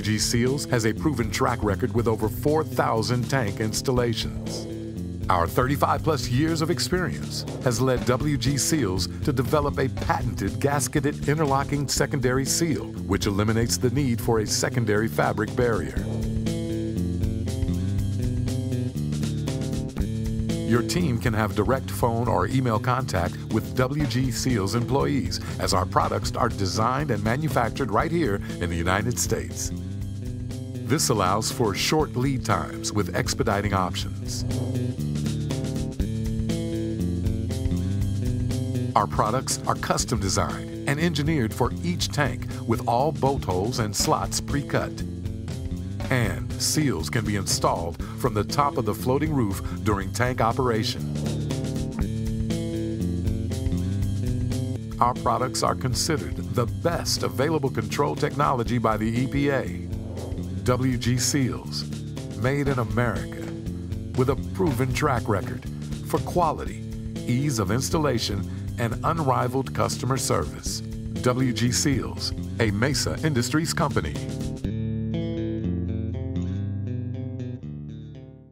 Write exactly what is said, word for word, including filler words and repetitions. W G Seals has a proven track record with over four thousand tank installations. Our thirty-five plus years of experience has led W G Seals to develop a patented gasketed interlocking secondary seal, which eliminates the need for a secondary fabric barrier. Your team can have direct phone or email contact with W G Seals employees, as our products are designed and manufactured right here in the United States. This allows for short lead times with expediting options. Our products are custom designed and engineered for each tank, with all bolt holes and slots pre-cut. And seals can be installed from the top of the floating roof during tank operation. Our products are considered the best available control technology by the E P A. W G Seals, made in America, with a proven track record for quality, ease of installation, and unrivaled customer service. W G Seals, a Mesa Industries company.